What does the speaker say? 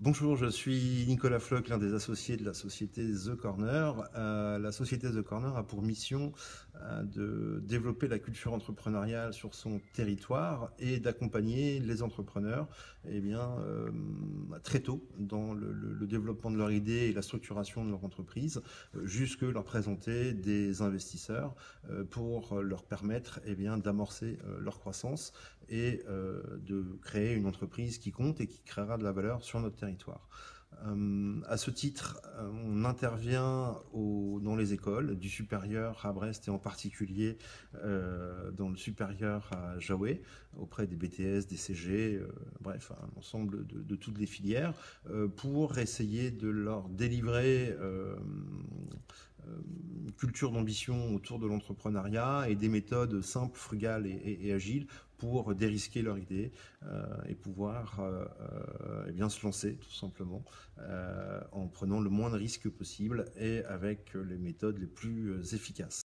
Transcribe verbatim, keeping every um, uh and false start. Bonjour, je suis Nicolas Floch, l'un des associés de la société The Corner. Euh, la société The Corner a pour mission euh, de développer la culture entrepreneuriale sur son territoire et d'accompagner les entrepreneurs eh bien, euh, très tôt dans le, le, le développement de leur idée et la structuration de leur entreprise, euh, jusque leur présenter des investisseurs euh, pour leur permettre eh bien, d'amorcer euh, leur croissance et euh, de créer une entreprise qui compte et qui créera de la valeur sur notre territoire. territoire. Euh, à ce titre, euh, on intervient au, dans les écoles, du supérieur à Brest et en particulier euh, dans le supérieur à Jaoué, auprès des B T S, des C G, euh, bref, un ensemble de, de toutes les filières, euh, pour essayer de leur délivrer euh, une culture d'ambition autour de l'entrepreneuriat et des méthodes simples, frugales et, et, et agiles pour dérisquer leur idée euh, et pouvoir euh, euh, et bien se lancer tout simplement euh, en prenant le moins de risques possible et avec les méthodes les plus efficaces.